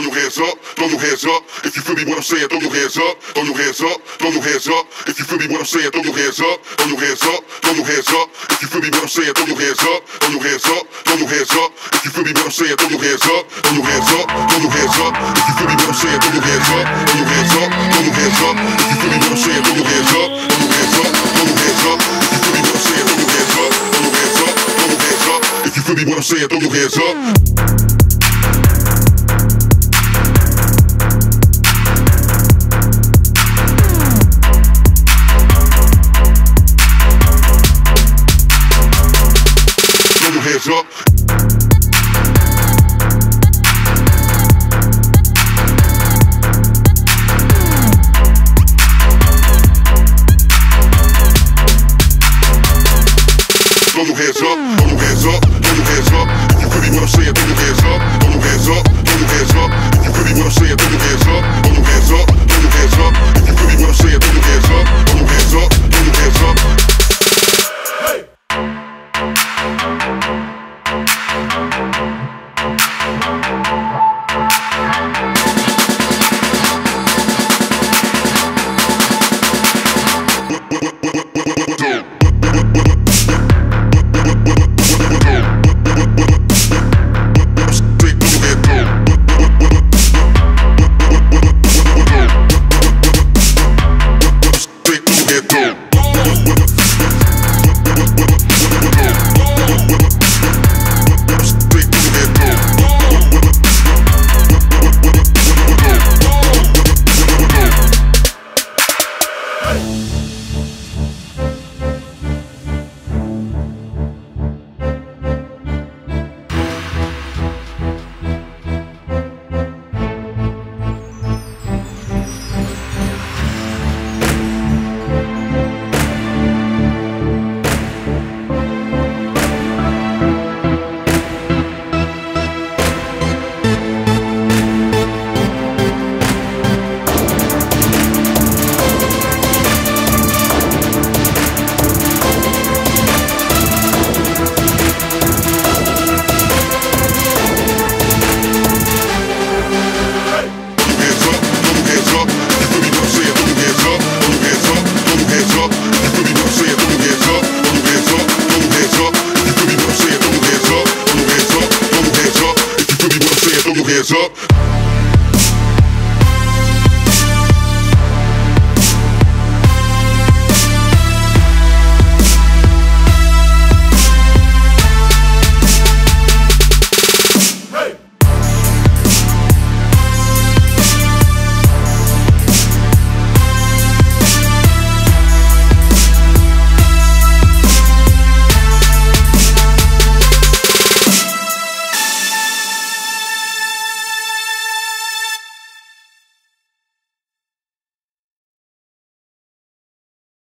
throw your hands up, throw your hands up. If you feel me what I'm saying, throw your hands up, throw your hands up, throw your hands up. If you feel me what I'm saying, throw your hands up, throw your hands up, throw your hands up. If you feel me what I'm saying, throw your hands up, throw your hands up, throw your hands up. If you feel me what I'm saying, throw your hands up, throw your hands up, throw your hands up. If you feel me what I'm saying, throw your hands up, throw your hands up, throw your hands up. If you feel me what I'm saying, throw your hands up, throw your hands up, throw your hands up. If you feel me what I'm saying, throw your hands up, throw your hands up, throw your hands up. If you feel me what I'm saying, throw your hands up. Up. Throw your hands up.